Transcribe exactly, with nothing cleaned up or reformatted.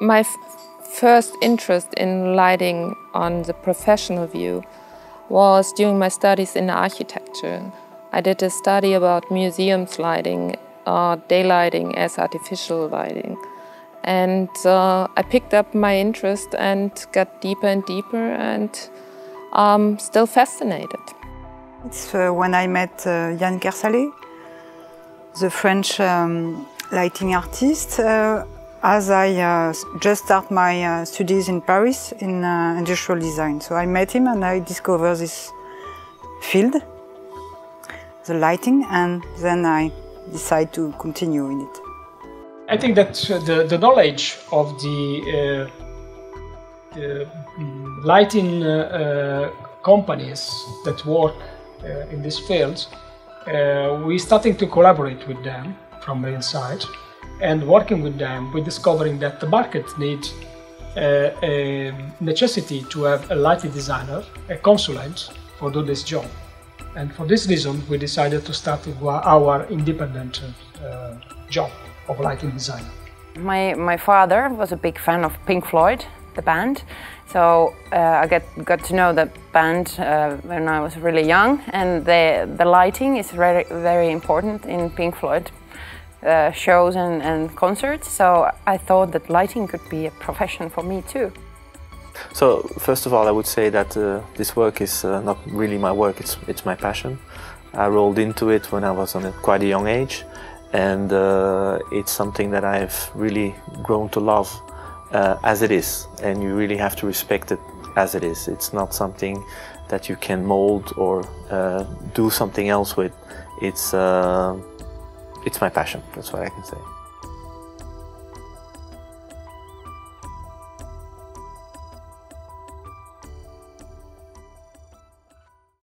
My f first interest in lighting on the professional view was during my studies in architecture. I did a study about museums lighting, uh, daylighting as artificial lighting. And uh, I picked up my interest and got deeper and deeper, and I'm still fascinated. It's uh, when I met uh, Yann Kersalet, the French um, lighting artist. Uh, as I uh, just started my uh, studies in Paris in uh, industrial design. So I met him and I discovered this field, the lighting, and then I decided to continue in it. I think that the, the knowledge of the, uh, the lighting uh, companies that work uh, in this field, uh, we're starting to collaborate with them from the inside. And working with them, we're discovering that the market needs uh, a necessity to have a lighting designer, a consultant, for do this job. And for this reason, we decided to start our independent uh, job of lighting design. My, my father was a big fan of Pink Floyd, the band. So uh, I get, got to know the band uh, when I was really young. And the, the lighting is very, very important in Pink Floyd Uh, shows and, and concerts, so I thought that lighting could be a profession for me too. So first of all, I would say that uh, this work is uh, not really my work, it's, it's my passion. I rolled into it when I was on a, quite a young age, and uh, it's something that I've really grown to love uh, as it is, and you really have to respect it as it is. It's not something that you can mold or uh, do something else with. It's uh, It's my passion, that's what I can say.